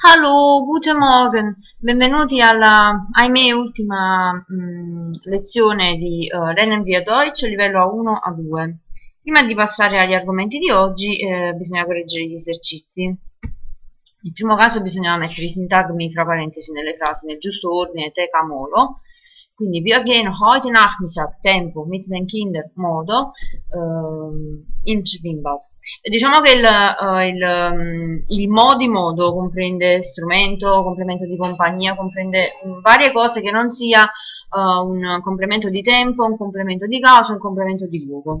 Hallo, guten Morgen, benvenuti alla, ahimè, ultima lezione di Rennen via Deutsch, livello A1 A2. Prima di passare agli argomenti di oggi bisogna correggere gli esercizi. Nel primo caso bisognava mettere i sintagmi fra parentesi nelle frasi nel giusto ordine, teca molo. Quindi wir gehen heute Nachmittag, tempo, mit den Kindern, modo, ins Schwimmbad. Diciamo che il modo comprende strumento, complemento di compagnia, comprende varie cose che non sia un complemento di tempo, un complemento di causa, un complemento di luogo.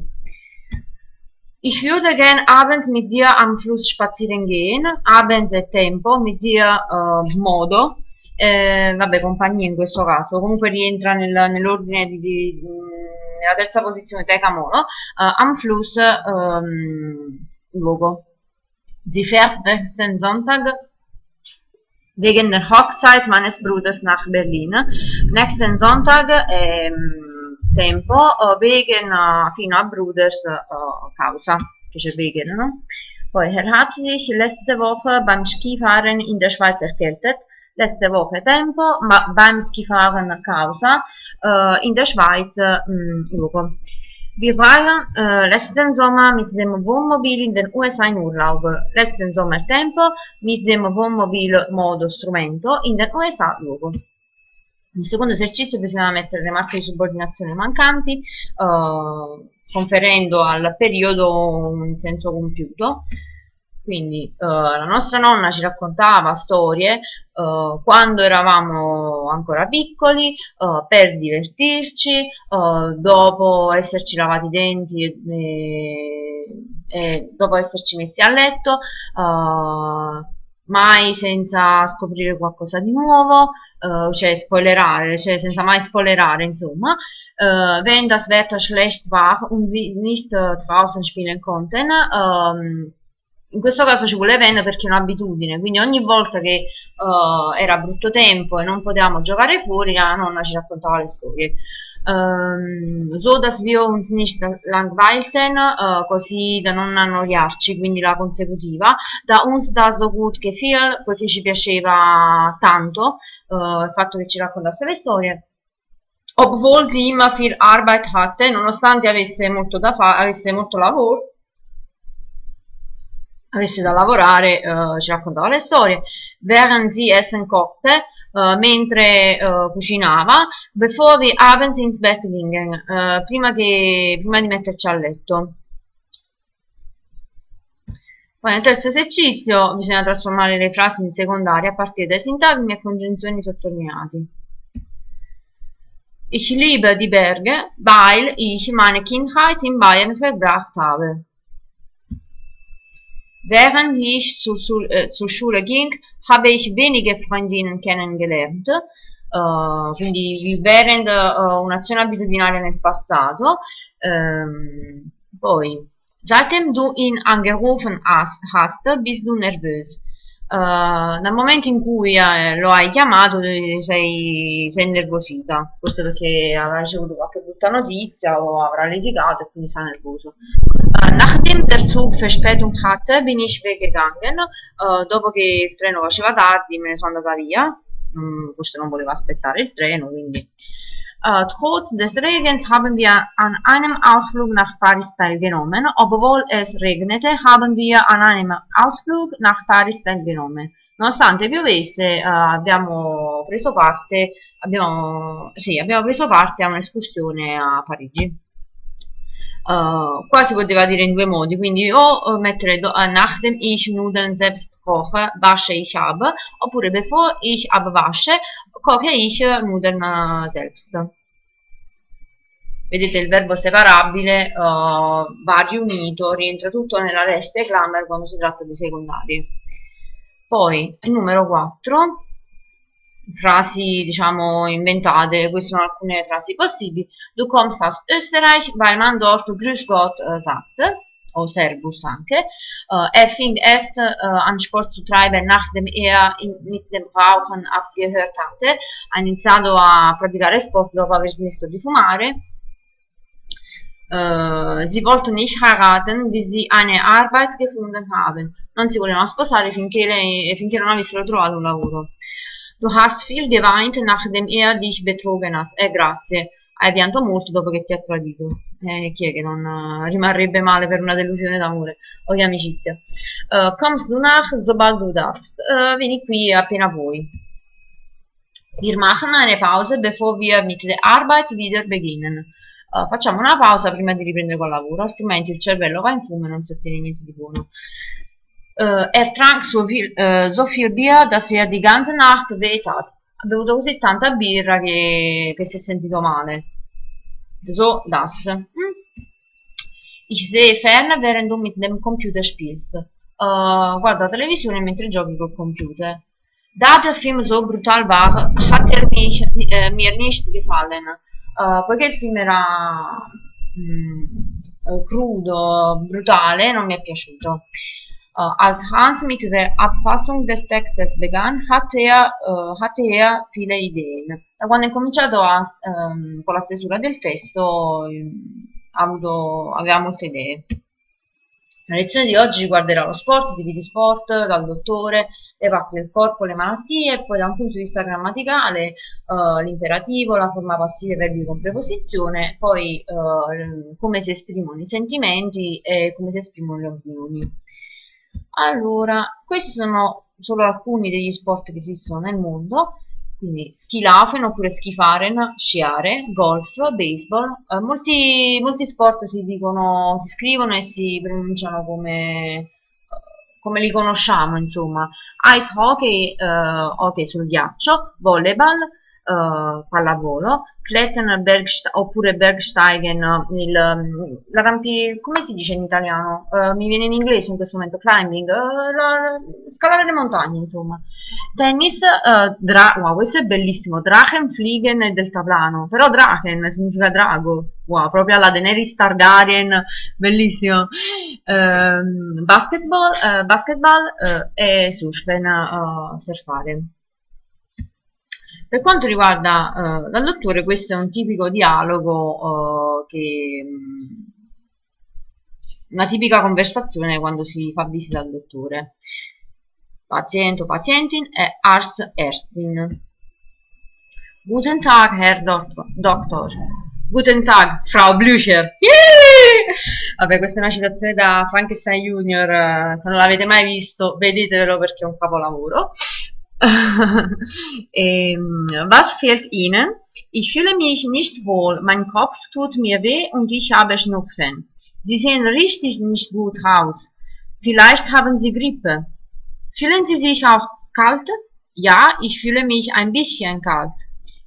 Ich würde gern abends mit dir am Fluss spazieren gehen. Abends è tempo, mit dir modo. Vabbè, compagnia in questo caso, comunque rientra nell'ordine nella terza posizione teca mono, am Fluss luogo. Sie fährt nächsten Sonntag wegen der Hochzeit meines Bruders nach Berlin. Nächsten Sonntag è tempo, wegen fino a Bruders causa, che c'è wegen, no? Poi er hat sich letzte Woche beim Skifahren in der Schweiz erkältet. Letzte Woche tempo, ma beim Skifahren causa, in der Schweiz luogo. Wir waren letzten Sommer mit dem Wohnmobil in den USA in Urlaub. Letzten Sommer tempo, mit dem Wohnmobil modo strumento, in den USA luogo. Nel secondo esercizio bisognava mettere le marche di subordinazione mancanti, conferendo al periodo un senso compiuto. Quindi la nostra nonna ci raccontava storie quando eravamo ancora piccoli, per divertirci, dopo esserci lavati i denti e dopo esserci messi a letto, mai senza scoprire qualcosa di nuovo, cioè spoilerare, cioè senza mai spoilerare, insomma. Wenn das Wetter schlecht war und wir nicht draußen spielen konnten, in questo caso ci vuole vena perché è un'abitudine, quindi ogni volta che era brutto tempo e non potevamo giocare fuori, la nonna ci raccontava le storie. So dass wir uns nicht langweilten, così da non annoiarci, quindi la consecutiva. Da uns das so gut gefiel, poiché ci piaceva tanto il fatto che ci raccontasse le storie. Obwohl sie immer viel Arbeit hatte, nonostante avesse molto da fare, avesse molto lavoro, avesse da lavorare, ci raccontava le storie. Während sie essen kochte, mentre cucinava, bevor wir abends ins Bett gingen, prima di metterci a letto. Poi nel terzo esercizio bisogna trasformare le frasi in secondarie a partire dai sintagmi e congiunzioni sottolineati. Ich liebe die Berge, weil ich meine Kindheit in Bayern verbracht habe. Während ich zur Schule ging, habe ich wenige Freundinnen kennengelernt, quindi il während un'azione abitudinaria nel passato. Poi, seitdem du ihn angerufen hast, bist du nervös. Dal momento in cui lo hai chiamato sei innervosita, forse perché avrà ricevuto qualche brutta notizia o avrà litigato e quindi sarà nervoso. Nachdem der Zug Verspätung hatte, bin ich weggegangen. Dopo che il treno faceva tardi me ne sono andata via, forse non voleva aspettare il treno, quindi trotz des Regens haben wir an einem Ausflug nach Paris teilgenommen. Obwohl es regnete, haben wir an einem Ausflug nach Paris teilgenommen. Nonostante piovesse, abbiamo preso parte a un'escursione a Parigi. Qua si poteva dire in due modi, quindi o mettere nachdem ich Nudeln selbst koche, wasche ich ab, oppure bevor ich abwasche, koche ich Nudeln selbst. Vedete, il verbo separabile va riunito, rientra tutto nella resta e Klammer quando si tratta di secondari. Poi, il numero 4, frasi, diciamo, inventate. Queste sono alcune frasi possibili. Du kommst aus Österreich, weil man dort Grüß Gott sagt, o Servus anche. Fing erst an Sport zu treiben, nachdem mit dem Rauchen aufgehört hatte. Ha iniziato a praticare sport dopo aver smesso di fumare. Sie wollten nicht heiraten, bis sie eine Arbeit gefunden haben. Non si volevano sposare finché non avessero trovato un lavoro. Du hast viel geweint, nachdem dich betrogen hat. Grazie. Hai pianto molto dopo che ti ha tradito. Chi è che non rimarrebbe male per una delusione d'amore o di amicizia? Kommst du nach, sobald du darfst. Vieni qui appena puoi. Wir machen eine Pause, bevor wir mit der Arbeit wieder beginnen. Facciamo una pausa prima di riprendere col lavoro, altrimenti il cervello va in fumo e non si ottiene niente di buono. Trank so viel Bier, dass die ganze Nacht weh tat. Ha bevuto così tanta birra che si è sentito male. So, das. Ich sehe fern, während du mit dem Computer spielst. Guarda la televisione mentre giochi col computer. Da der Film so brutal war, hat mir nicht gefallen. Poiché il film era crudo, brutale, non mi è piaciuto. Als Hans mit der Abfassung des Textes begann, hatte er viele Ideen. Da quando è cominciato con la stesura del testo, aveva molte idee. La lezione di oggi riguarderà lo sport, tipi di sport, dal dottore, le parti del corpo, le malattie, poi da un punto di vista grammaticale, l'imperativo, la forma passiva, verbi con preposizione, poi come si esprimono i sentimenti e come si esprimono le opinioni. Allora, questi sono solo alcuni degli sport che esistono nel mondo, quindi skilaufen oppure skifaren, sciare, golf, baseball, molti sport si scrivono e si pronunciano come li conosciamo, insomma, ice hockey, hockey sul ghiaccio, volleyball, pallavolo, klettern, oppure bergsteigen, come si dice in italiano? Mi viene in inglese in questo momento, climbing, scalare le montagne, insomma. Tennis, wow, questo è bellissimo, drachenfliegen e deltaplano, però drachen significa drago, wow, proprio alla Daenerys Targaryen, bellissimo. Basketball e surfen, surfare. Per quanto riguarda dal dottore, questo è un tipico dialogo, una tipica conversazione quando si fa visita al dottore. Patient, Patientin e Arzt, Ärztin. Guten Tag, Herr Doktor. Guten Tag, Frau Blücher. Vabbè, questa è una citazione da Frankenstein Junior, se non l'avete mai visto, vedetelo perché è un capolavoro. Was fehlt Ihnen? Ich fühle mich nicht wohl, mein Kopf tut mir weh und ich habe Schnupfen. Sie sehen richtig nicht gut aus. Vielleicht haben Sie Grippe. Fühlen Sie sich auch kalt? Ja, ich fühle mich ein bisschen kalt.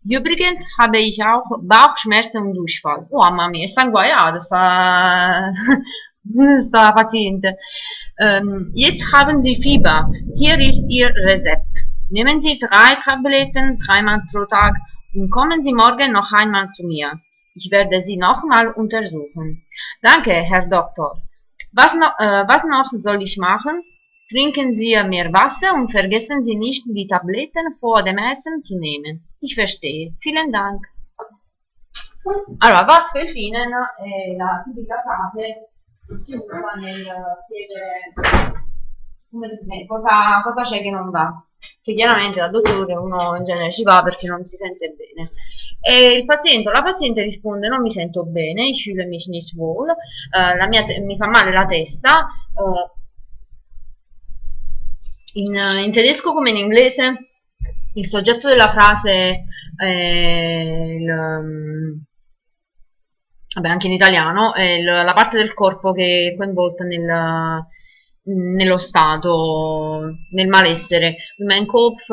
Übrigens habe ich auch Bauchschmerzen und Durchfall. Oh, mamma mia, sta inguaiata, sta Patiente. Jetzt haben Sie Fieber. Hier ist Ihr Rezept. Nehmen Sie 3 Tabletten 3-mal pro Tag und kommen Sie morgen noch einmal zu mir. Ich werde Sie nochmal untersuchen. Danke, Herr Doktor. Was noch soll ich machen? Trinken Sie mehr Wasser und vergessen Sie nicht, die Tabletten vor dem Essen zu nehmen. Ich verstehe. Vielen Dank. Allora, was fehlt Ihnen è la tipica frase che si usa nel chiedere cosa c'è che non va. Che chiaramente da dottore uno in genere ci va perché non si sente bene, e la paziente risponde: non mi sento bene, ich fühle mich nicht wohl, mi fa male la testa. In tedesco come in inglese il soggetto della frase è vabbè, anche in italiano è la parte del corpo che è coinvolta nello stato, nel malessere. Mein Kopf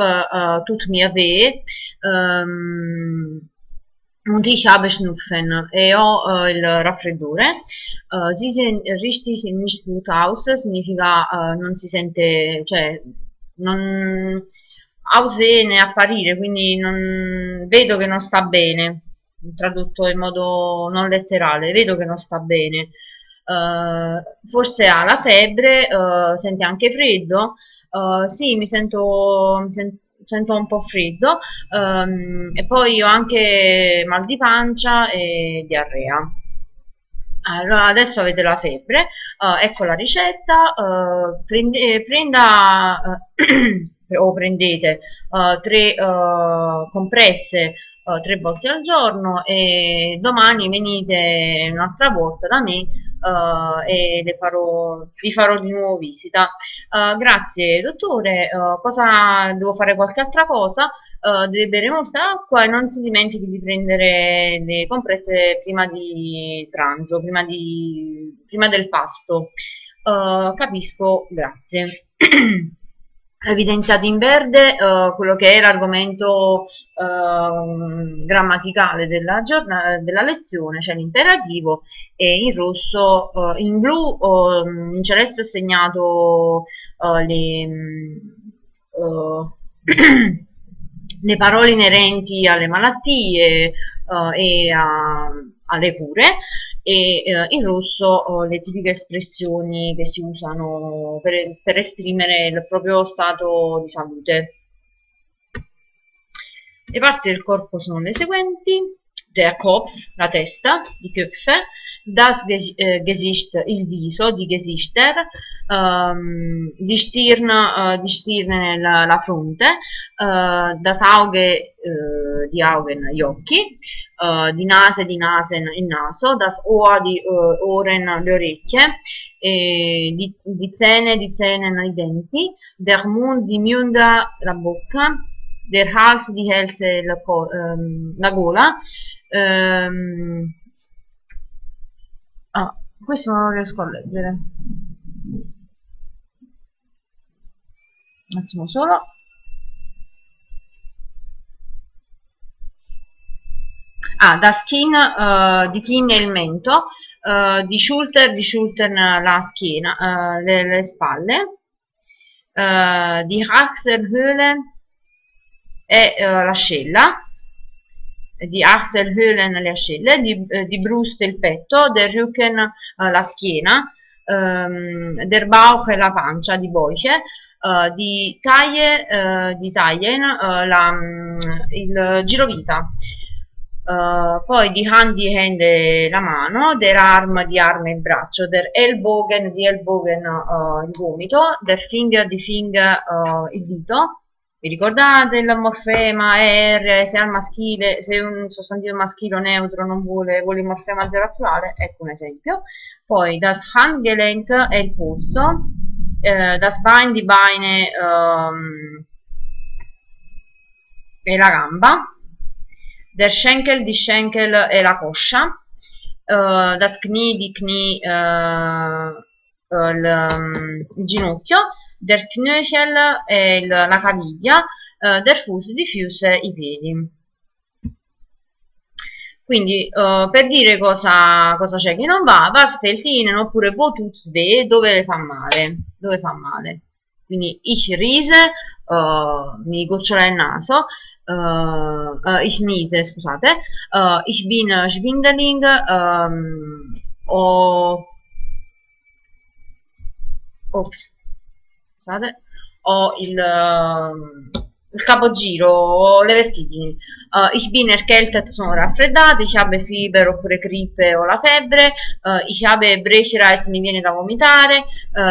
tut mir weh und ich habe Schnupfen, e ho il raffreddore. Sie sehen richtig nicht gut aus, significa non si sente, cioè non ausene apparire, quindi non vedo che non sta bene, tradotto in modo non letterale, vedo che non sta bene. Forse ha la febbre, sente anche freddo. Sì, mi sento un po' freddo, e poi ho anche mal di pancia e diarrea. Allora, adesso avete la febbre, ecco la ricetta, prendete 3 compresse 3 volte al giorno e domani venite un'altra volta da me e vi farò di nuovo visita. Grazie dottore, cosa devo fare, qualche altra cosa? Deve bere molta acqua e non si dimentichi di prendere le compresse prima di pranzo, prima del pasto. Capisco, grazie. Evidenziato in verde quello che era l'argomento grammaticale della lezione, cioè l'imperativo, e in rosso, in blu, in celeste ho segnato le parole inerenti alle malattie e alle cure, e in rosso le tipiche espressioni che si usano per esprimere il proprio stato di salute. Le parti del corpo sono le seguenti: der Kopf, la testa, die Köpfe, das Gesicht, il viso, die Gesichter, die Stirn, la fronte, das Auge, die Augen, gli occhi, die Nasen, il naso, das Ohr, die Ohren, le orecchie, e die Zähne, i denti, der Mund, die Münder, la bocca, der Hals, die Hälse, la gola. Questo non riesco a leggere, un attimo solo. Da skin, di kin è il mento, di Schulter la schiena, le spalle, di Achselhöhlen è l'ascella, di Achselhöhlen le ascelle, di Brust il petto, der Rücken la schiena, der Bauch la pancia, di Beuche, di Taille, il girovita, poi di Hand, di Hände la mano, der Arm, di arma il braccio, der Ellbogen, di Ellbogen il gomito, der Finger, di Finger il dito. Vi ricordate il morfema R, se al maschile, se un sostantivo maschile o neutro non vuole il morfema 0 plurale? Ecco un esempio. Poi das Handgelenk è il polso, das Bein, di Beine è la gamba, der Schenkel, di Schenkel è la coscia, das Knie, di Knie il ginocchio, der Knöchel è la caviglia, der Fuß, di Fuß i piedi. Quindi per dire cosa c'è che non va, was fehlt ihnen, oppure wo tut's weh, dove fa male, Quindi ich riese, mi gocciola il naso, ich niese, scusate, ich bin schwindeling, ho il capogiro, ho le vertigini, ich bin erkältet, sono raffreddata, ich habe Fieber, oppure Grippe, ho la febbre, ich habe Brechreiz, mi viene da vomitare,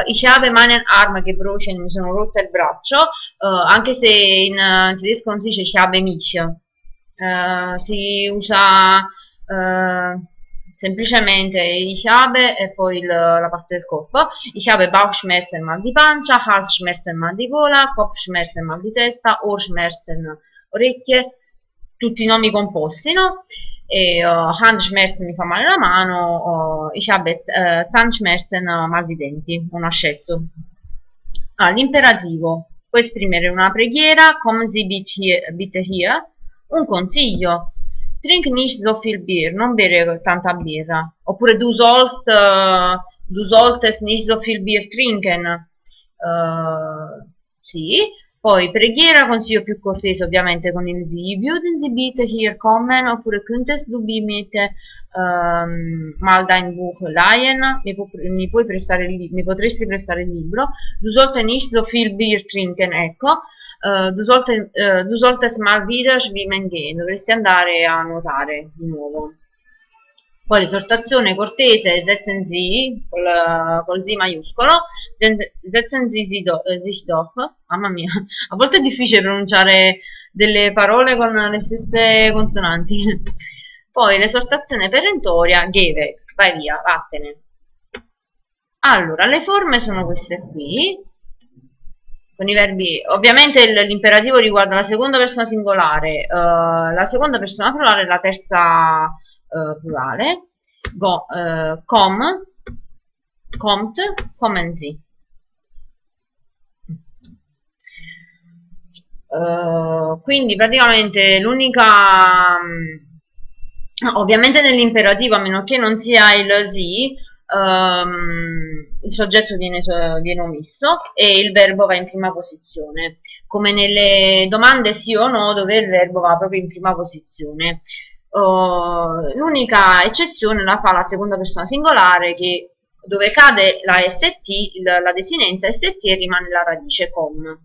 ich habe meinen Arm gebrochen, mi sono rotta il braccio, anche se in tedesco non si dice ich habe mich, si usa semplicemente ich habe e poi la parte del corpo. Ich habe Bauchschmerzen, mal di pancia, Halsschmerzen, mal di gola, Kopfschmerzen, mal di testa, Ohrschmerzen, orecchie, tutti i nomi composti, no? E Handschmerzen, mi fa male la mano, ich habe Zahnschmerzen, mal di denti, un ascesso. L'imperativo può esprimere una preghiera, kommen Sie bitte hier, un consiglio, drink nicht so viel Bier, non bere tanta birra, oppure du solltest nicht so viel Bier trinken, sì. Poi preghiera, consiglio più cortese ovviamente con il Sie, würden Sie bitte hier kommen, oppure könntest du bitte mal dein Buch leihen, mi potresti prestare il libro, du solltest nicht so viel Bier trinken, ecco. Du solltest mal wieder schwimmen gehen, dovresti andare a nuotare di nuovo. Poi l'esortazione cortese setzen Sie, col Z maiuscolo, setzen Sie sich doch. Mamma mia, a volte è difficile pronunciare delle parole con le stesse consonanti. Poi l'esortazione perentoria, geve, vai via, vattene. Allora, le forme sono queste qui, con i verbi, ovviamente l'imperativo riguarda la seconda persona singolare, la seconda persona plurale e la terza plurale, go, com, kommt, kommen Sie. Quindi praticamente l'unica, ovviamente nell'imperativo, a meno che non sia il sì, il soggetto viene omesso e il verbo va in prima posizione, come nelle domande sì o no, dove il verbo va proprio in prima posizione. L'unica eccezione la fa la seconda persona singolare, che dove cade la ST, la desinenza ST, rimane la radice com.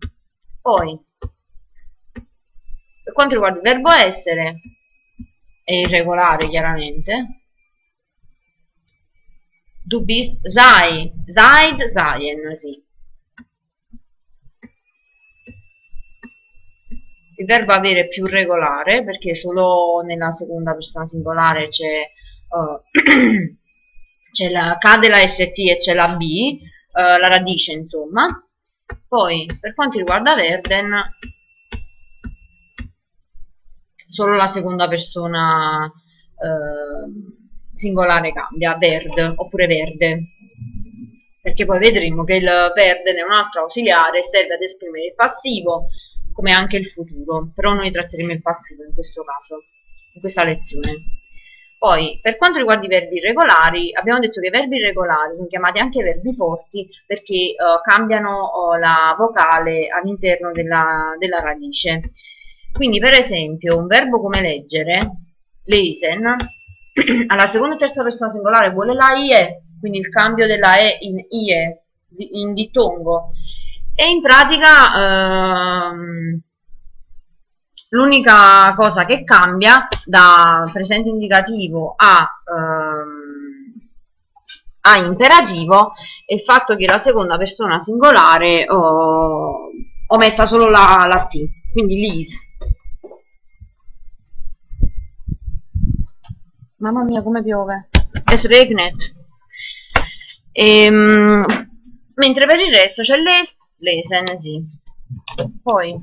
Poi, per quanto riguarda il verbo essere, è irregolare chiaramente. Du bist, sei, seid, seien, sì. Il verbo avere è più regolare, perché solo nella seconda persona singolare c'è cade la ST e c'è la B, la radice insomma. Poi per quanto riguarda werden, solo la seconda persona singolare cambia, verd oppure verde, perché poi vedremo che il verde è un altro ausiliare e serve ad esprimere il passivo come anche il futuro, però noi tratteremo il passivo in questo caso, in questa lezione. Poi per quanto riguarda i verbi irregolari, abbiamo detto che i verbi irregolari sono chiamati anche verbi forti perché cambiano la vocale all'interno della radice. Quindi per esempio un verbo come leggere, lesen, alla seconda e terza persona singolare vuole la IE, quindi il cambio della E in IE, in dittongo, e in pratica l'unica cosa che cambia da presente indicativo a imperativo è il fatto che la seconda persona singolare ometta solo la T, quindi l'is. Mamma mia come piove, es regnet. Mentre per il resto c'è lesen, sì. Poi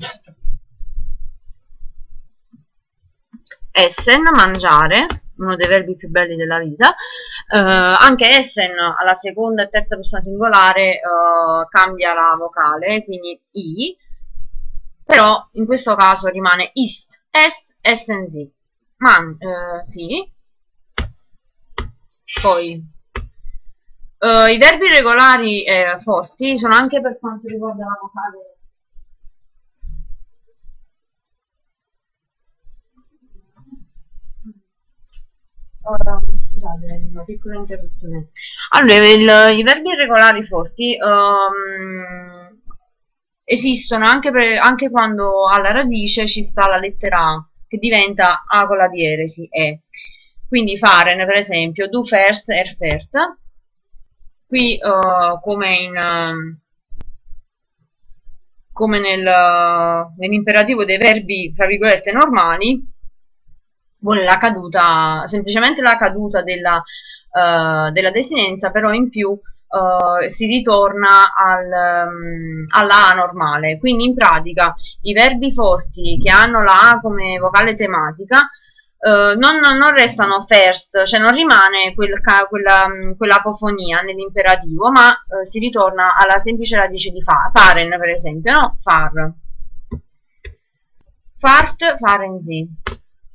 essen, mangiare, uno dei verbi più belli della vita, anche essen alla seconda e terza persona singolare cambia la vocale, quindi i, però in questo caso rimane ist, est, essen sì, man, sì. Poi i verbi regolari forti sono anche per quanto riguarda la vocale. Ora, scusate, una piccola interruzione. Allora, i verbi regolari forti esistono anche quando alla radice ci sta la lettera A, che diventa A con la dieresi E. Quindi fare, per esempio, du fährst, er fährt. Qui, come nell'imperativo dei verbi, tra virgolette, normali, vuole la caduta, semplicemente la caduta della desinenza, però in più si ritorna alla A normale. Quindi in pratica i verbi forti che hanno la A come vocale tematica non restano first, cioè non rimane quella apofonia nell'imperativo, ma si ritorna alla semplice radice di faren, per esempio, no? Far, fart, faren sì.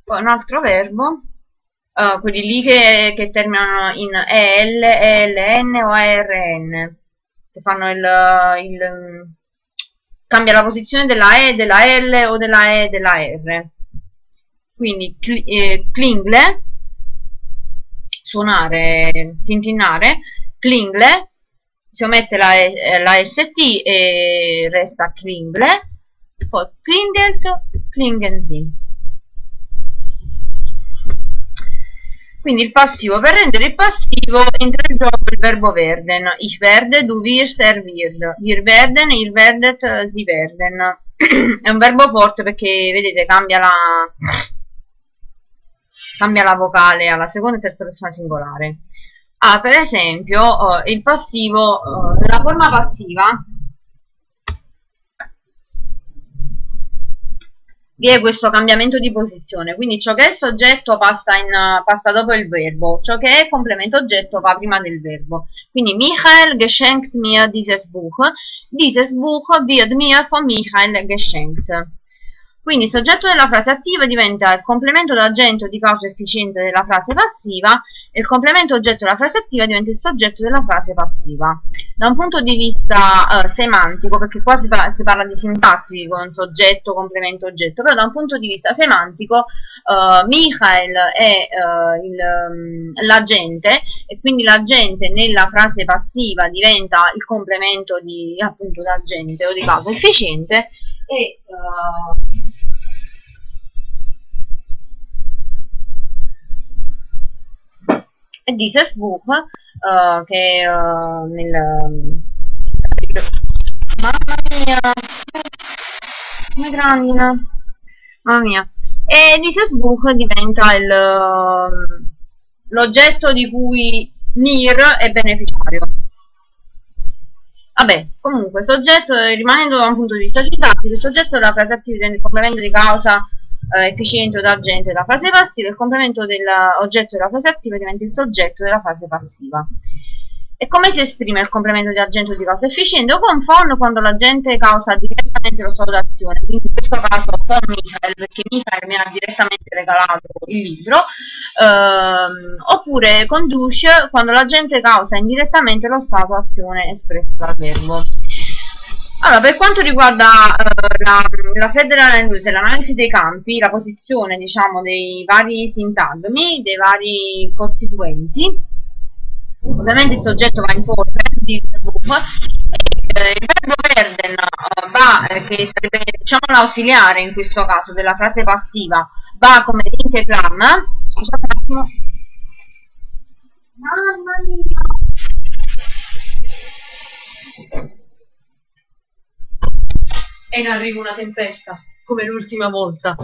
Poi un altro verbo, quelli lì che terminano in EL, ELN o ERN, che fanno cambia la posizione della E, della L o della E, della R. Quindi klingle, suonare, tintinnare, klingle, si omette la ST e resta klingle, poi klingelt, klingensi. Quindi il passivo, per rendere il passivo entra in gioco il verbo werden, ich werde, du wirst, er wird, wir werden, ihr werdet, sie werden. È un verbo forte perché, vedete, cambia la vocale alla seconda e terza persona singolare. Ah, per esempio, il passivo, nella forma passiva vi è questo cambiamento di posizione, quindi ciò che è soggetto passa dopo il verbo, ciò che è complemento oggetto va prima del verbo. Quindi Michael geschenkt mir dieses Buch wird mir von Michael geschenkt. Quindi il soggetto della frase attiva diventa il complemento d'agente di causa efficiente della frase passiva e il complemento oggetto della frase attiva diventa il soggetto della frase passiva. Da un punto di vista semantico, perché qua si parla di sintassi con soggetto, complemento, oggetto, però da un punto di vista semantico Michael è l'agente e quindi l'agente nella frase passiva diventa il complemento di appunto d'agente o di causa efficiente e... e dieses Buch che nel e dieses Buch diventa l'oggetto di cui Mir è beneficiario. Vabbè, comunque soggetto, rimanendo da un punto di vista sintattico, il soggetto della frase attiva diventa il complemento di causa efficiente o d'agente della frase passiva, il complemento dell'oggetto della frase attiva diventa il soggetto della frase passiva. E come si esprime il complemento di agente o di causa efficiente? O con von quando l'agente causa direttamente lo stato d'azione, quindi in questo caso con Michael, perché Michael mi ha direttamente regalato il libro, oppure con Duce quando l'agente causa indirettamente lo stato d'azione espresso dal verbo. Allora, per quanto riguarda la federal analysis, l'analisi dei campi, la posizione, diciamo, dei vari sintagmi, dei vari costituenti, ovviamente il soggetto va in forza di scopo, il verbo werden va, che sarebbe, diciamo, l'ausiliare in questo caso della frase passiva, va come interclam. Scusate un attimo. Mamma mia! E in arrivo una tempesta, come l'ultima volta.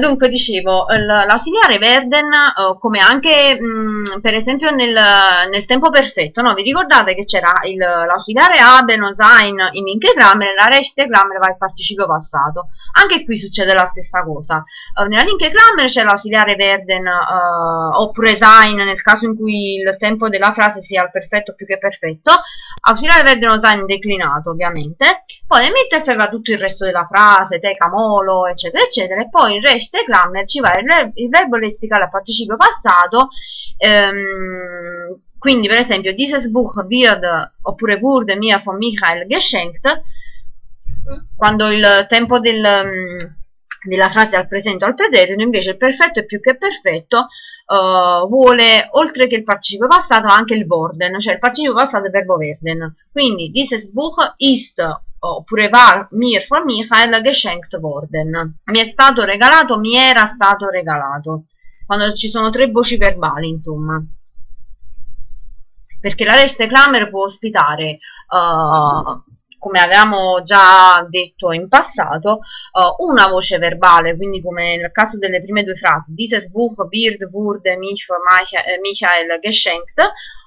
Dunque, dicevo, l'ausiliare werden, come anche per esempio nel tempo perfetto, no? Vi ricordate che c'era l'ausiliare haben und sein in Linke-Grammar, la Rechte-Grammar va il participio passato. Anche qui succede la stessa cosa. Nella Linke-Grammar c'è l'ausiliare werden oppure sein nel caso in cui il tempo della frase sia al perfetto più che perfetto. Ausiliare werden und sein declinato, ovviamente. Poi nel Mittelfeld va tutto il resto della frase, camolo, eccetera eccetera, e poi in reste grammar ci va il verbo lessicale al participio passato, quindi per esempio dieses Buch wird oppure wurde mir von Michael geschenkt, quando il tempo della frase è al presente o al preterito, invece il perfetto è più che perfetto, vuole oltre che il participio passato anche il worden, cioè il participio passato è il verbo werden, quindi dieses Buch ist oppure va mir von Michael geschenkt worden, mi è stato regalato, mi era stato regalato, quando ci sono tre voci verbali, insomma, perché la Rechte-Grammar può ospitare come avevamo già detto in passato, una voce verbale, quindi come nel caso delle prime due frasi, dieses Buch wird wurde mir von Michael geschenkt,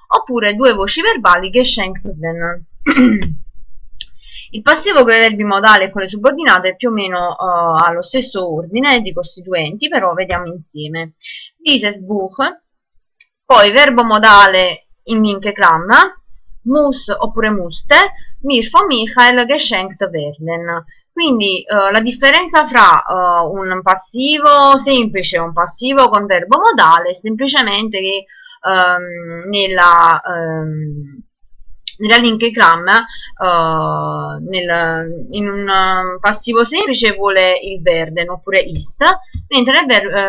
oppure due voci verbali, geschenkt werden. Il passivo con i verbi modali e con le subordinate è più o meno allo stesso ordine di costituenti, però vediamo insieme. Dieses Buch, poi verbo modale in Linke-Grammar, muss oppure musste, mir von Michael geschenkt werden. Quindi la differenza fra un passivo semplice e un passivo con verbo modale è semplicemente che nella Linke-Grammar, in un passivo semplice vuole il werden oppure ist,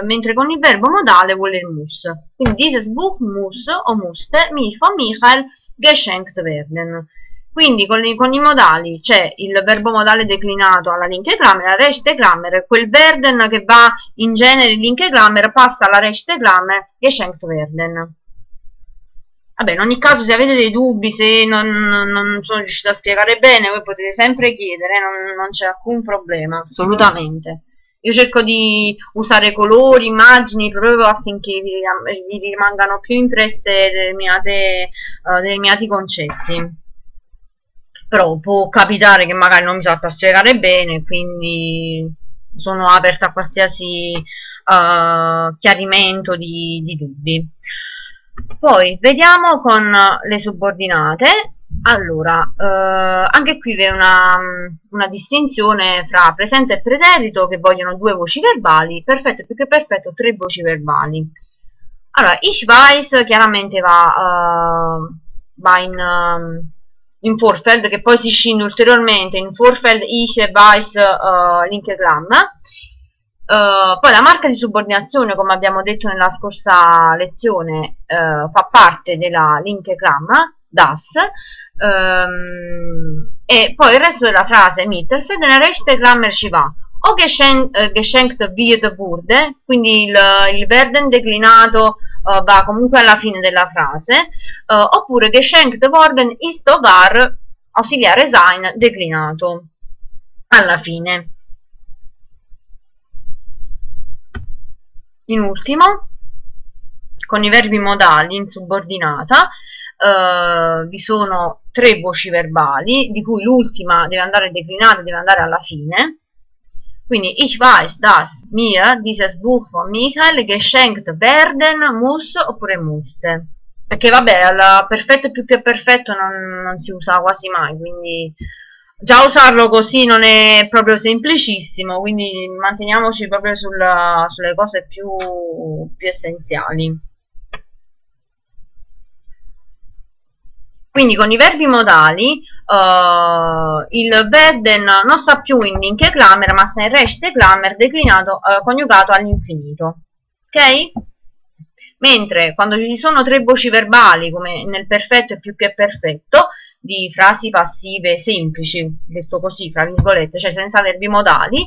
mentre con il verbo modale vuole il muss. Quindi dieses Buch muss o musste mir von Michael geschenkt werden. Quindi con i modali c'è il verbo modale declinato alla Linke-Grammar, la Rechte-Grammar, quel werden che va in genere in Linke-Grammar passa alla Rechte-Grammar, geschenkt werden. Vabbè, in ogni caso se avete dei dubbi, se non sono riuscito a spiegare bene, voi potete sempre chiedere, non c'è alcun problema, assolutamente. Io cerco di usare colori, immagini, proprio affinché vi rimangano più impresse determinati concetti. Però può capitare che magari non mi sappia spiegare bene, quindi sono aperta a qualsiasi chiarimento di dubbi. Poi vediamo con le subordinate. Allora, anche qui c'è una distinzione fra presente e preterito che vogliono due voci verbali, perfetto più che perfetto tre voci verbali. Allora, ich weiß chiaramente va in Vorfeld, che poi si scinde ulteriormente in Vorfeld, ich e weiß, Linke-Grammar. Poi la marca di subordinazione, come abbiamo detto nella scorsa lezione, fa parte della Linke-Grammar, das, e poi il resto della frase, mit, il fedele rechte Grammar ci va, o geschenkt wird wurde, quindi il werden declinato va comunque alla fine della frase, oppure geschenkt worden ist o war, ausiliare sein, declinato alla fine. In ultimo, con i verbi modali in subordinata, vi sono tre voci verbali, di cui l'ultima deve andare declinata, deve andare alla fine. Quindi, ich weiß, dass mir dieses Buch von Michael geschenkt werden muss oppure musste. Perché vabbè, al perfetto più che perfetto non si usa quasi mai, quindi già usarlo così non è proprio semplicissimo, quindi manteniamoci proprio sulle cose più essenziali. Quindi con i verbi modali il werden non sta più in Linke-Grammar ma sta in Rechte-Grammar declinato, coniugato all'infinito, ok? Mentre quando ci sono tre voci verbali, come nel perfetto e più che perfetto, di frasi passive semplici, detto così, fra virgolette, cioè senza verbi modali,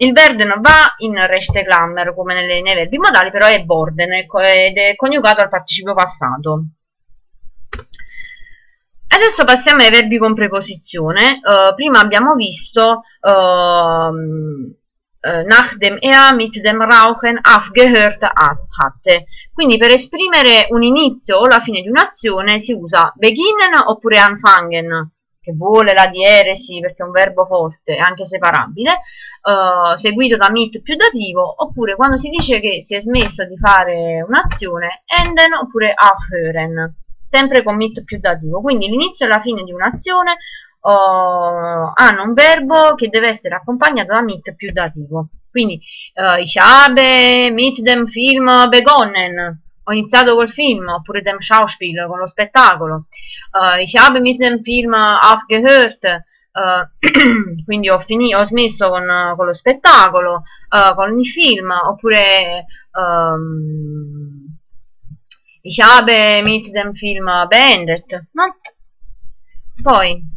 il werden va in Rechte-Grammar come nei verbi modali, però è worden ed è coniugato al participio passato. Adesso passiamo ai verbi con preposizione. Prima abbiamo visto nach dem er mit dem rauchen aufgehört hatte. Quindi per esprimere un inizio o la fine di un'azione si usa beginnen oppure anfangen, che vuole la dieresi perché è un verbo forte, anche separabile, seguito da mit più dativo, oppure quando si dice che si è smesso di fare un'azione, enden oppure aufhören, sempre con mit più dativo. Quindi l'inizio e la fine di un'azione hanno un verbo che deve essere accompagnato da mit più dativo. Quindi ich habe mit dem Film begonnen, ho iniziato col film, oppure dem Schauspiel, con lo spettacolo. Ich habe mit dem Film aufgehört, quindi ho smesso con lo spettacolo, con il film, oppure ich habe mit dem Film beendet, no? Poi,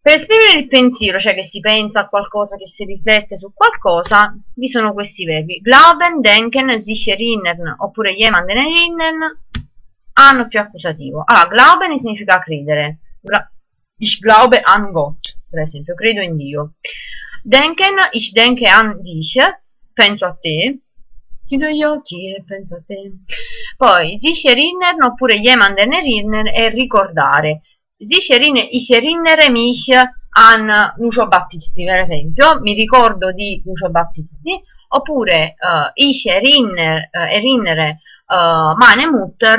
per esprimere il pensiero, cioè che si pensa a qualcosa, che si riflette su qualcosa, vi sono questi verbi. Glauben, denken, sich erinnern, oppure jemanden erinnern, hanno più accusativo. Allora, glauben significa credere. Ich glaube an Gott, per esempio, credo in Dio. Denken, ich denke an dich, penso a te. Chiudo gli occhi e penso a te. Poi, sich erinnern, oppure jemanden erinnern, è ricordare. Ich erinnere mich an Lucio Battisti, per esempio, mi ricordo di Lucio Battisti, oppure ich erinnere meine Mutter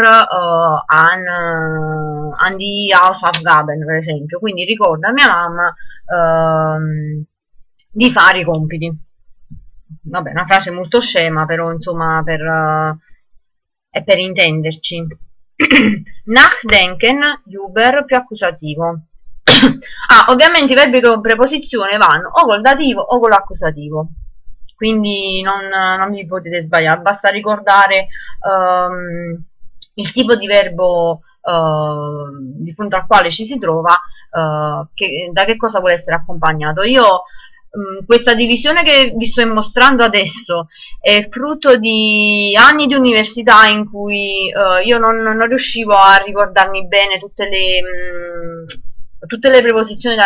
an die Hausaufgaben, per esempio, quindi ricordo a mia mamma di fare i compiti. Vabbè, una frase molto scema, però insomma è per intenderci. Nachdenken, über, più accusativo. Ovviamente i verbi con preposizione vanno o col dativo o con l'accusativo, quindi non vi potete sbagliare, basta ricordare il tipo di verbo di fronte al quale ci si trova, da che cosa vuole essere accompagnato. Io questa divisione che vi sto mostrando adesso è frutto di anni di università in cui io non riuscivo a ricordarmi bene tutte le preposizioni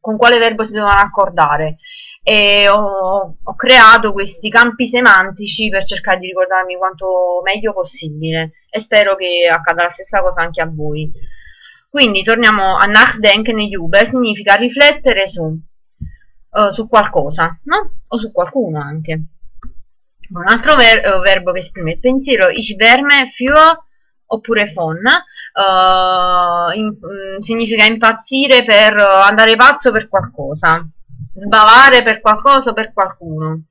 con quale verbo si dovevano accordare, e ho creato questi campi semantici per cercare di ricordarmi quanto meglio possibile, e spero che accada la stessa cosa anche a voi. Quindi torniamo a nachdenken über, significa riflettere su qualcosa, no? O su qualcuno anche. Un altro verbo che esprime il pensiero, ich wärme für oppure von, significa impazzire, per andare pazzo per qualcosa, sbavare per qualcosa o per qualcuno.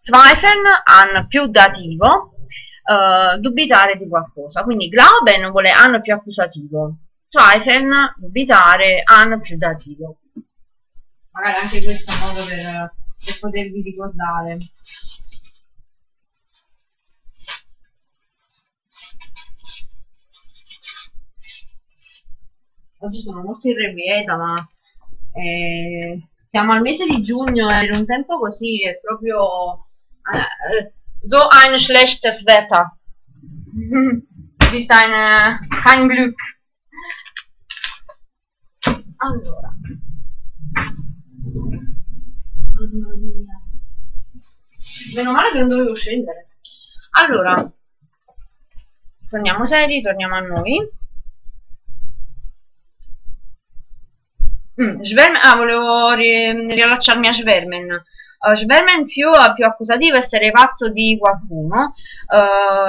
Zweifeln an più dativo, dubitare di qualcosa, quindi glauben vuole an più accusativo, zweifeln dubitare, an più dativo. Magari anche questo è un modo per potervi ricordare. Oggi sono molto irrequieta, ma siamo al mese di giugno e per un tempo così è proprio so ein schlechtes Wetter. Es ist kein Glück. Allora, meno male che non dovevo scendere. Allora, torniamo seri, torniamo a noi. Volevo riallacciarmi a schwärmen. Schwärmen più accusativo, essere pazzo di qualcuno.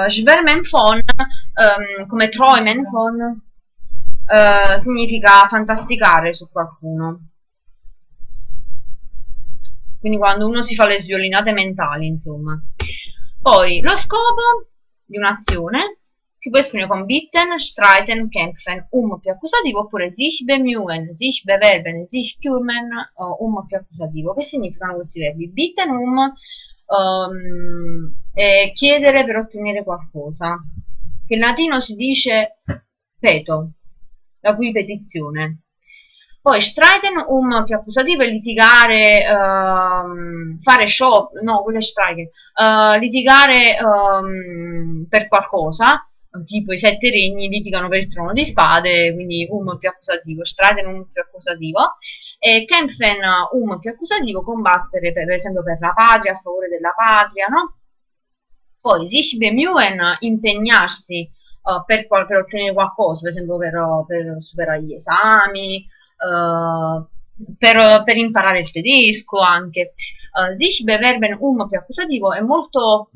Schwärmen von, come träumen von, significa fantasticare su qualcuno. Quindi quando uno si fa le sviolinate mentali, insomma. Poi lo scopo di un'azione si può esprimere con bitten, streiten, kämpfen, più accusativo, oppure sich bemühen, sich bewerben, sich kümmern, più accusativo. Che significano questi verbi? Bitten, è chiedere per ottenere qualcosa, che in latino si dice peto, da cui petizione. Poi streiten, più accusativo, è litigare, fare show, no, quello è streiken, litigare per qualcosa, tipo i sette regni litigano per il trono di spade, quindi più accusativo, streiten più accusativo, e kämpfen più accusativo, combattere per esempio per la patria, a favore della patria, no? Poi sich bemühen, impegnarsi per ottenere qualcosa, per esempio per superare gli esami, per imparare il tedesco anche. Sich bewerben, più accusativo è molto,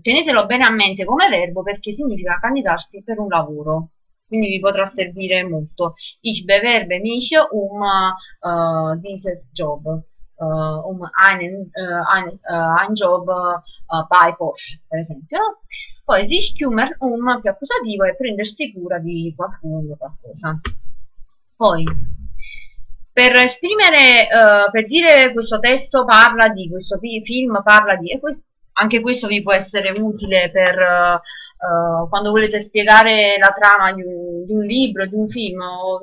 tenetelo bene a mente come verbo, perché significa candidarsi per un lavoro, quindi vi potrà servire molto. Ich bewerbe mich dieses Job, einen Job bei Porsche, per esempio. Poi sich kümmern, più accusativo è prendersi cura di qualcuno o qualcosa. Poi, per esprimere, per dire questo testo parla di, questo film parla di, anche questo vi può essere utile per quando volete spiegare la trama di un libro, di un film o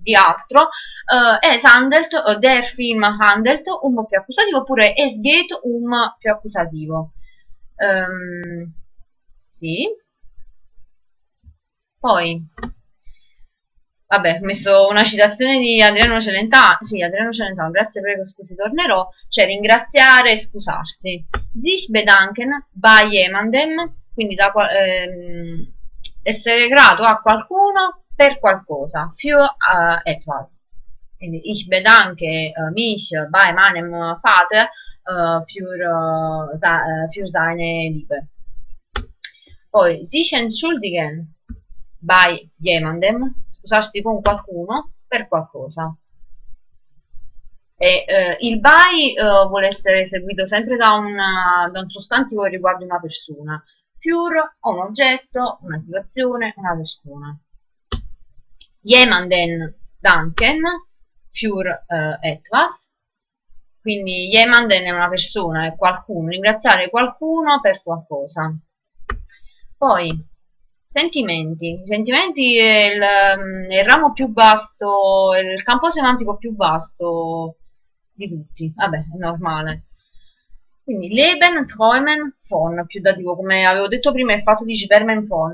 di altro. Es handelt, der Film handelt, più accusativo, oppure es geht, più accusativo. Sì. Poi, vabbè, ho messo una citazione di Adriano Celentano, sì, Adriano Celentano, grazie, prego, scusi, tornerò, cioè ringraziare e scusarsi. Sich bedanken bei jemandem, quindi essere grato a qualcuno per qualcosa, für etwas. Quindi ich bedanke mich bei meinem Vater für seine Liebe. Poi sich entschuldigen bei jemandem, scusarsi con qualcuno per qualcosa. E, il by vuole essere seguito sempre da un sostantivo che riguarda una persona, pure o un oggetto, una situazione, una persona. Jemanden danken für etwas, quindi jemanden è una persona, è qualcuno, ringraziare qualcuno per qualcosa. Poi, sentimenti. Sentimenti è il ramo più vasto, il campo semantico più vasto di tutti. Vabbè, è normale. Quindi, Leben, Träumen, von, più dativo, come avevo detto prima, è fatto di Schwärmen von.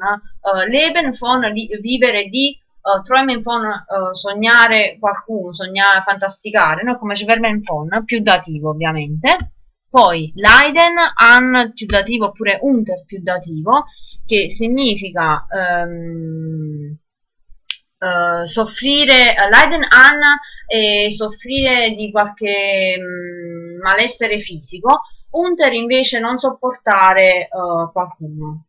Leben, von, vivere di, Träumen von, sognare qualcuno, sognare, fantasticare, no? Come Schwärmen von, più dativo, ovviamente. Poi, Leiden, an, più dativo, oppure unter, più dativo, che significa soffrire, Leiden an, soffrire di qualche malessere fisico, unter invece non sopportare qualcuno.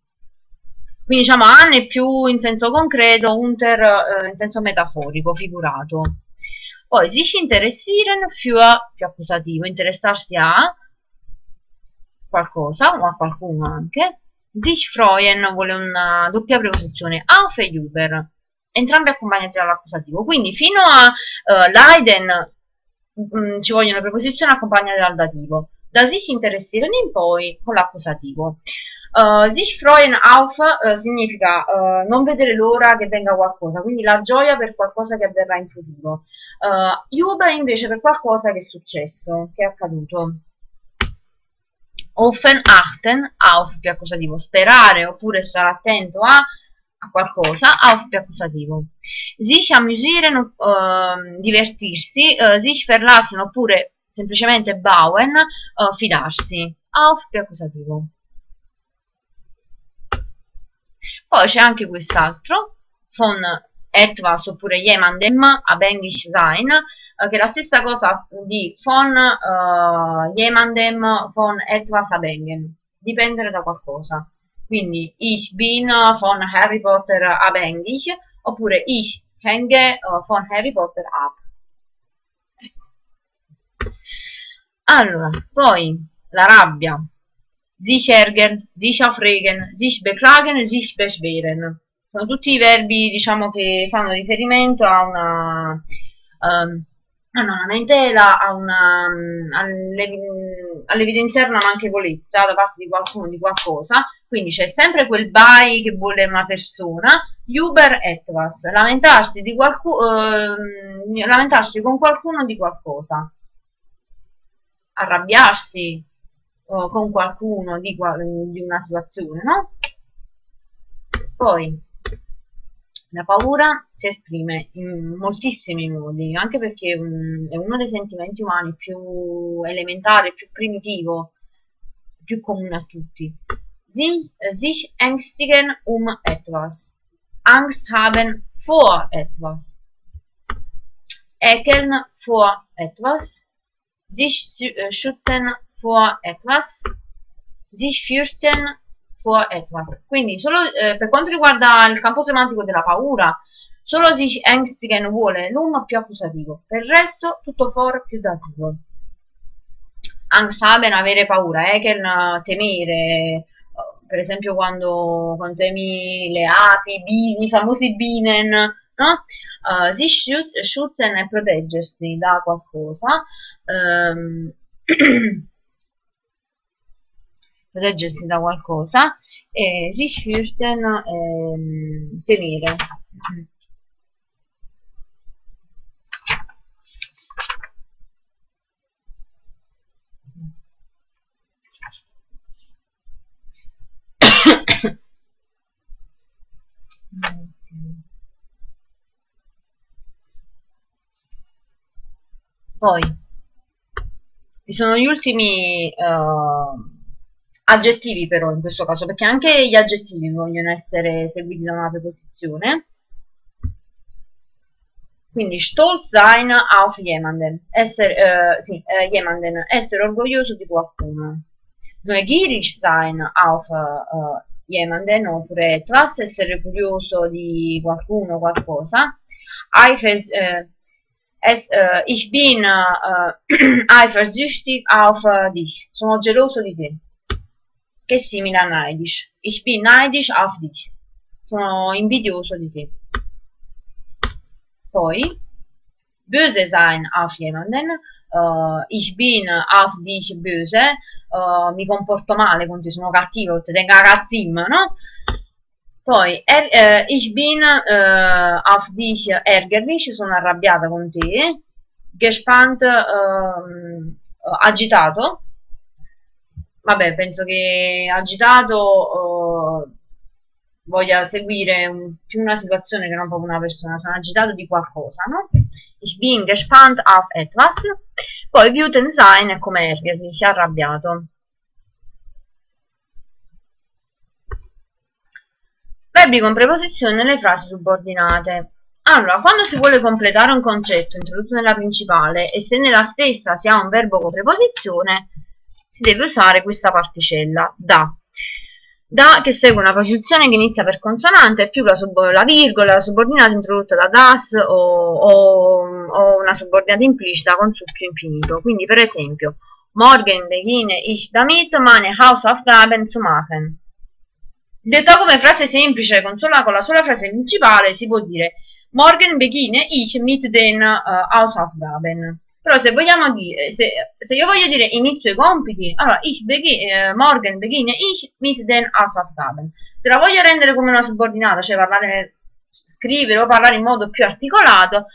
Quindi diciamo an è più in senso concreto, unter in senso metaforico, figurato. Poi sich interessieren für, più accusativo, interessarsi a qualcosa o a qualcuno anche. Sich freuen vuole una doppia preposizione, auf e über, entrambi accompagnati dall'accusativo. Quindi fino a Leiden ci vogliono preposizioni accompagnate dal dativo. Da sich interessieren in poi con l'accusativo. Sich freuen auf significa non vedere l'ora che venga qualcosa, quindi la gioia per qualcosa che avverrà in futuro. Über invece per qualcosa che è successo, che è accaduto. Offen achten, auf più accusativo, sperare oppure stare attento a qualcosa, auf più accusativo. Sich amüsieren, divertirsi, sich verlassen oppure semplicemente bauen, fidarsi, auf più accusativo. Poi c'è anche quest'altro, von etwas oppure jemandem, abhängig sein, che è la stessa cosa di von jemandem, von etwas abhängen, dipendere da qualcosa. Quindi ich bin von Harry Potter abhängig, oppure ich hänge von Harry Potter ab. Allora, poi la rabbia, sich ärgern, sich aufregen, sich beklagen, sich beschweren. Sono tutti i verbi, diciamo, che fanno riferimento a una mentela, all'evidenziare una manchevolezza da parte di qualcuno, di qualcosa. Quindi c'è sempre quel by che vuole una persona, über etwas, lamentarsi di lamentarsi con qualcuno di qualcosa, arrabbiarsi con qualcuno di una situazione, no? Poi la paura si esprime in moltissimi modi, anche perché è uno dei sentimenti umani più elementare, più primitivo, più comune a tutti. Sich ängstigen etwas. Angst haben vor etwas. Ekeln vor etwas. Sich schützen vor etwas. Sich fürchten vor etwas. Quindi solo per quanto riguarda il campo semantico della paura, solo sich ängstigen vuole l'um più accusativo, per il resto tutto for più dativo. Angst haben, avere paura, ekeln, temere, per esempio quando temi le api, i famosi binen, no? Sich schützen è proteggersi da qualcosa, proteggersi da qualcosa, e sich fürchten, temere. Poi vi sono gli ultimi aggettivi, però, in questo caso, perché anche gli aggettivi vogliono essere seguiti da una preposizione. Quindi stolz sein auf jemanden, essere orgoglioso di qualcuno. Neugierig sein auf jemanden, oppure etwas, essere curioso di qualcuno, qualcosa. Ich bin eifersüchtig auf dich, sono geloso di te, che è simile a neidisch. Ich bin neidisch auf dich, sono invidioso di te. Poi böse sein auf jemanden, ich bin auf dich böse, mi comporto male con te, sono cattivo, te tengo a cazzim, no? Poi, ich bin auf dich ärgerlich, sono arrabbiata con te, gespannt, agitato, vabbè, penso che agitato voglia seguire più una situazione che non proprio una persona, sono agitato di qualcosa, no? Ich bin gespannt auf etwas, poi wütend sein è come ärgerlich, arrabbiato. Verbi con preposizione nelle frasi subordinate. Allora, quando si vuole completare un concetto introdotto nella principale e se nella stessa si ha un verbo con preposizione, si deve usare questa particella, da. Da che segue una preposizione che inizia per consonante, più la virgola, la subordinata introdotta da das o una subordinata implicita con suffix infinito. Quindi, per esempio, Morgen beginne ich damit meine Hausaufgaben zu machen. Detta come frase semplice, con la sola frase principale, si può dire Morgen beginne ich mit den Hausaufgaben. Però se vogliamo dire, se io voglio dire inizio i compiti, allora ich beginne, Morgen beginne ich mit den Hausaufgaben. Se la voglio rendere come una subordinata, cioè parlare, scrivere o parlare in modo più articolato,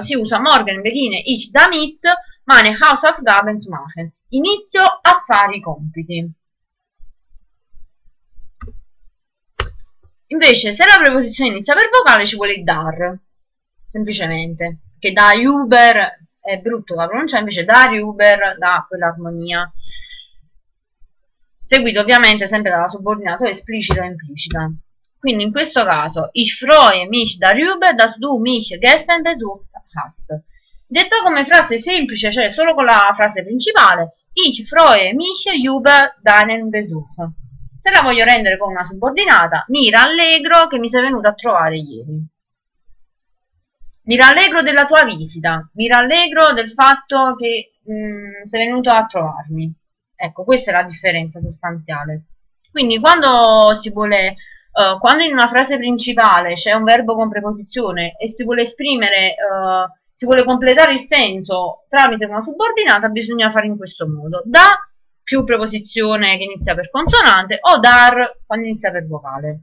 si usa Morgen beginne ich damit meine Hausaufgaben zu machen. Inizio a fare i compiti. Invece, se la preposizione inizia per vocale, ci vuole il dar, semplicemente, che da Uber è brutto da pronunciare, invece da Uber dà quell'armonia, seguito ovviamente sempre dalla subordinata esplicita o implicita. Quindi in questo caso, ich freue mich darüber, dass du mich gestern besucht hast. Detta come frase semplice, cioè solo con la frase principale, ich freue mich über deinen Besuch. Se la voglio rendere con una subordinata, mi rallegro che mi sei venuta a trovare ieri. Mi rallegro della tua visita, mi rallegro del fatto che sei venuto a trovarmi. Ecco, questa è la differenza sostanziale. Quindi quando si vuole, quando in una frase principale c'è un verbo con preposizione e si vuole esprimere, si vuole completare il senso tramite una subordinata, bisogna fare in questo modo. Da più preposizione che inizia per consonante, o dar quando inizia per vocale.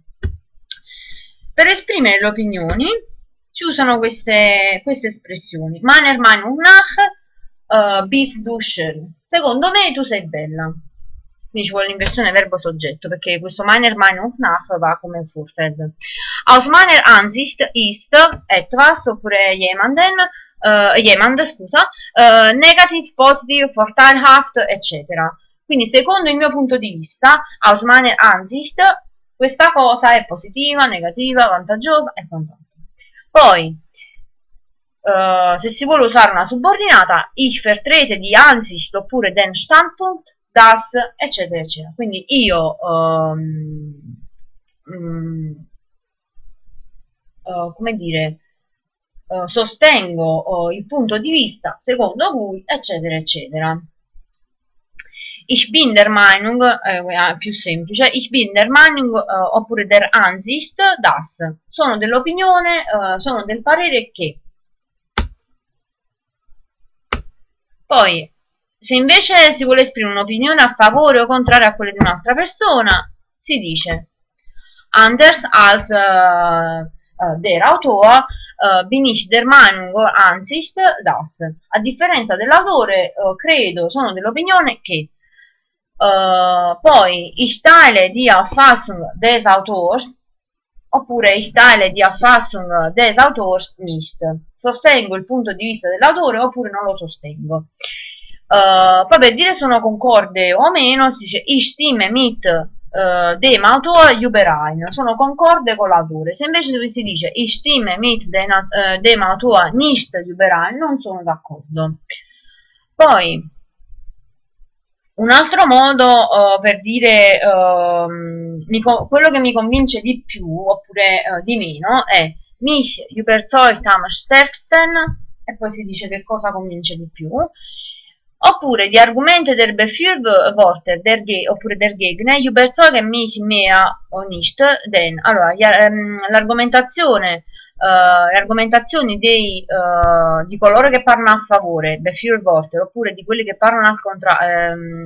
Per esprimere le opinioni si usano queste espressioni. Meiner Meinung nach bist du schön. Secondo me tu sei bella. Quindi ci vuole l'inversione verbo-soggetto, perché questo meiner Meinung nach va come Vorfeld. Aus meiner Ansicht ist etwas, oppure jemand, scusa, negative, positive, vorteilhaft, eccetera. Quindi, secondo il mio punto di vista, aus meiner Ansicht, questa cosa è positiva, negativa, vantaggiosa e quant'altro. Poi, se si vuole usare una subordinata, ich vertrete die Ansicht oppure den Standpunkt, das, eccetera, eccetera. Quindi, io, come dire, sostengo il punto di vista secondo cui, eccetera, eccetera. Ich bin der Meinung, più semplice, ich bin der Meinung oppure der Ansicht, das. Sono dell'opinione, sono del parere che. Poi, se invece si vuole esprimere un'opinione a favore o contraria a quella di un'altra persona, si dice anders als der Autor bin ich der Meinung Ansicht, das. A differenza dell'autore, credo, sono dell'opinione che. Poi ich teile die Auffassung des Autors oppure ich teile die Auffassung des Autors nicht, sostengo il punto di vista dell'autore oppure non lo sostengo. Poi per dire sono concorde o meno si dice ich stimme mit dem Autor überein, sono concorde con l'autore. Se invece si dice ich stimme mit dem Autor nicht überein, non sono d'accordo. Poi un altro modo per dire quello che mi convince di più oppure di meno è mich überzeugt am stärksten, e poi si dice che cosa convince di più, oppure die Argumente der Befürworter oppure der Gegner überzeugen mich mehr o nicht denn. Allora, le argomentazioni di coloro che parlano a favore, Befürworter, oppure di quelli che parlano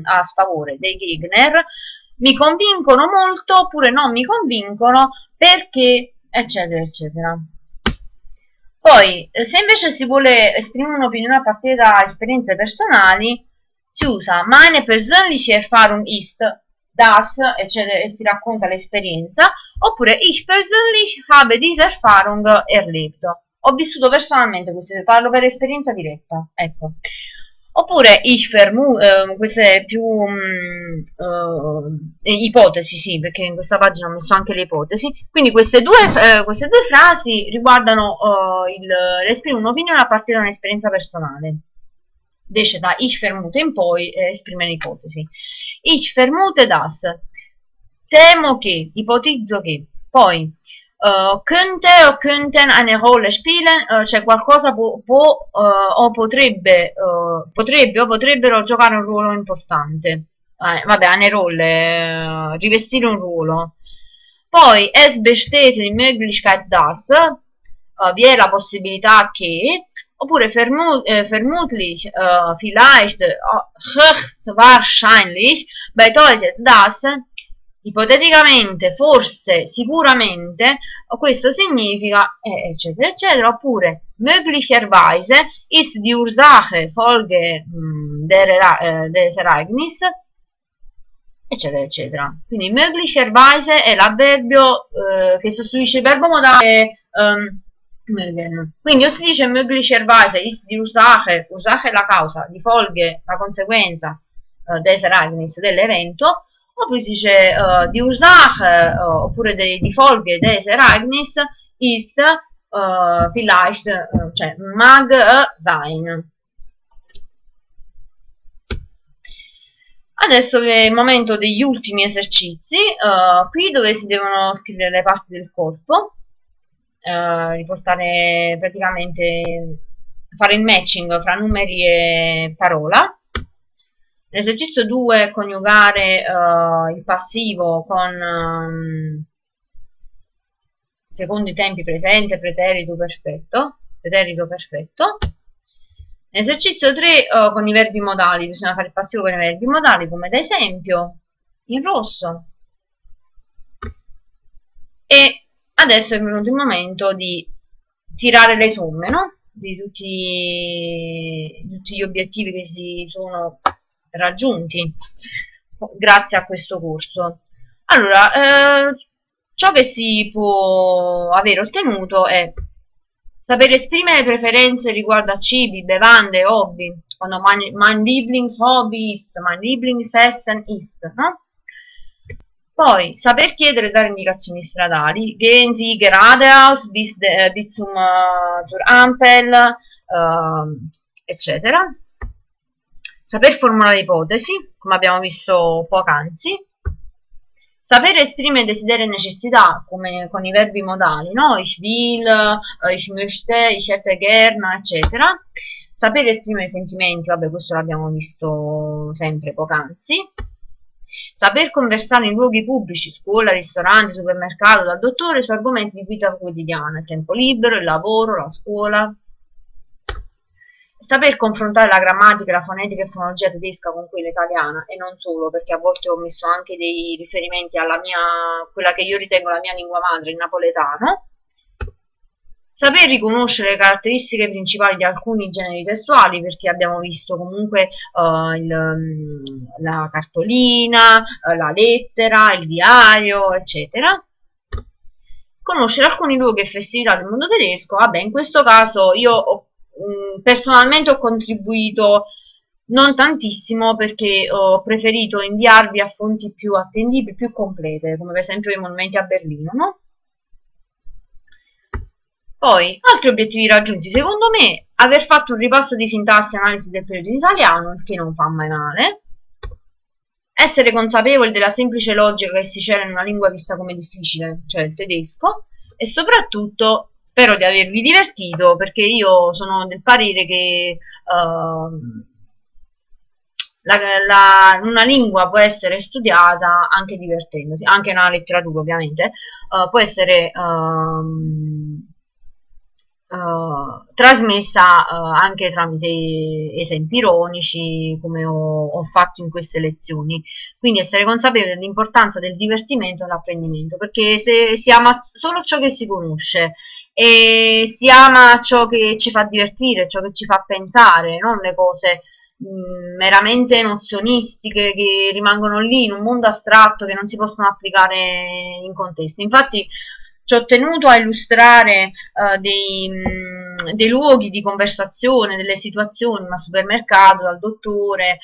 a sfavore, dei Gegner, mi convincono molto oppure non mi convincono, perché eccetera eccetera. Poi se invece si vuole esprimere un'opinione a partire da esperienze personali, si usa meine persönliche Erfahrung ist das, eccetera, e si racconta l'esperienza, oppure ich persönlich habe diese Erfahrung erlebt, ho vissuto personalmente questo, parlo per esperienza diretta, ecco. Oppure ich vermute, questa è più ipotesi, sì, perché in questa pagina ho messo anche le ipotesi, quindi queste due frasi riguardano l'esprimere un'opinione a partire da un'esperienza personale. Invece da ich vermute in poi esprimere ipotesi. Ich vermute das, temo che, ipotizzo che. Poi könnte o könnten eine Rolle spielen, cioè qualcosa potrebbe o potrebbero giocare un ruolo importante, vabbè, eine Rolle, rivestire un ruolo. Poi es besteht die Möglichkeit das, vi è la possibilità che, oppure vermutlich, vielleicht, höchstwahrscheinlich bedeutet das, ipoteticamente, forse, sicuramente, questo significa, eccetera, eccetera, oppure möglicherweise ist die Ursache Folge des Ereignis, eccetera, eccetera. Quindi möglicherweise è l'avverbio che sostituisce il verbo modale mögen. Quindi o si dice möglicherweise ist die Ursache, Ursache è la causa, die Folge, la conseguenza, des Ereignis, dell'evento, oppure si dice die Ursache, oppure die Folge des Ereignis ist vielleicht, cioè mag sein. Adesso è il momento degli ultimi esercizi, qui dove si devono scrivere le parti del corpo, riportare praticamente, fare il matching fra numeri e parola. L'esercizio 2, coniugare il passivo con secondo i tempi presente, preterito perfetto, preterito perfetto. L'esercizio 3, con i verbi modali, bisogna fare il passivo con i verbi modali, come ad esempio in rosso. E adesso è venuto il momento di tirare le somme, no? Di tutti gli obiettivi che si sono raggiunti grazie a questo corso. Allora, ciò che si può avere ottenuto è sapere esprimere preferenze riguardo a cibi, bevande, hobby, quando mein Lieblingshobby ist, mein Lieblingsessen ist, no? Poi saper chiedere e dare indicazioni stradali, gehen Sie geradeaus bis zum zur Ampel, eccetera. Saper formulare ipotesi, come abbiamo visto poc'anzi, saper esprimere desideri e necessità, come con i verbi modali, no? Ich will, ich möchte, ich hätte gerne, eccetera. Saper esprimere sentimenti, vabbè, questo l'abbiamo visto sempre poc'anzi. Saper conversare in luoghi pubblici, scuola, ristorante, supermercato, dal dottore, su argomenti di vita quotidiana, il tempo libero, il lavoro, la scuola. Saper confrontare la grammatica, la fonetica e fonologia tedesca con quella italiana, e non solo, perché a volte ho messo anche dei riferimenti alla mia, quella che io ritengo la mia lingua madre, il napoletano. Saper riconoscere le caratteristiche principali di alcuni generi testuali, perché abbiamo visto comunque la cartolina, la lettera, il diario, eccetera. Conoscere alcuni luoghi e festività del mondo tedesco, vabbè, in questo caso io ho personalmente ho contribuito non tantissimo, perché ho preferito inviarvi a fonti più attendibili, più complete, come per esempio i monumenti a Berlino, no? Poi, altri obiettivi raggiunti, secondo me, aver fatto un ripasso di sintassi e analisi del periodo in italiano, il che non fa mai male, essere consapevoli della semplice logica che si c'era in una lingua vista come difficile, cioè il tedesco, e soprattutto spero di avervi divertito, perché io sono del parere che una lingua può essere studiata anche divertendosi, anche una letteratura ovviamente, può essere trasmessa anche tramite esempi ironici, come ho fatto in queste lezioni. Quindi essere consapevoli dell'importanza del divertimento e dell'apprendimento, perché se si ama solo ciò che si conosce e si ama ciò che ci fa divertire, ciò che ci fa pensare, non le cose meramente nozionistiche che rimangono lì in un mondo astratto che non si possono applicare in contesto. Infatti ci ho tenuto a illustrare dei luoghi di conversazione, delle situazioni, ma supermercato, dal dottore,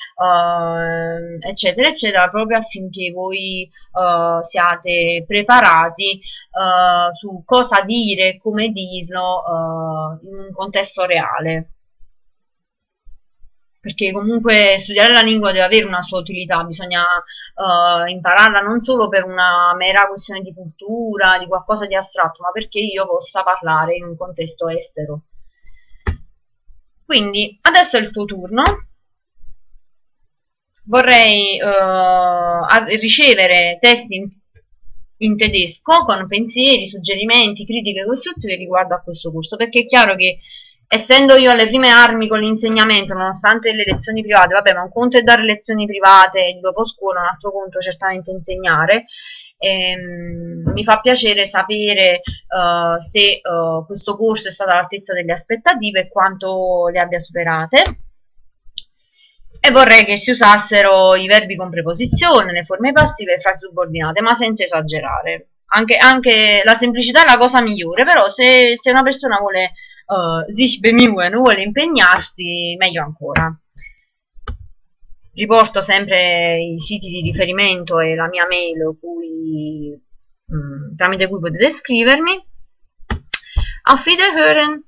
eccetera, eccetera, proprio affinché voi siate preparati su cosa dire, come dirlo in un contesto reale. Perché comunque studiare la lingua deve avere una sua utilità, bisogna impararla non solo per una mera questione di cultura, di qualcosa di astratto, ma perché io possa parlare in un contesto estero. Quindi, adesso è il tuo turno. Vorrei ricevere testi in tedesco con pensieri, suggerimenti, critiche costruttive riguardo a questo corso, perché è chiaro che essendo io alle prime armi con l'insegnamento, nonostante le lezioni private, vabbè, ma un conto è dare lezioni private dopo scuola, un altro conto è certamente insegnare. Mi fa piacere sapere se questo corso è stato all'altezza delle aspettative e quanto le abbia superate. E vorrei che si usassero i verbi con preposizione, le forme passive e frasi subordinate, ma senza esagerare. Anche la semplicità è la cosa migliore, però se una persona vuole sich bemühen, vuole impegnarsi, meglio ancora. Riporto sempre i siti di riferimento e la mia mail tramite cui potete scrivermi. Auf Wiederhören.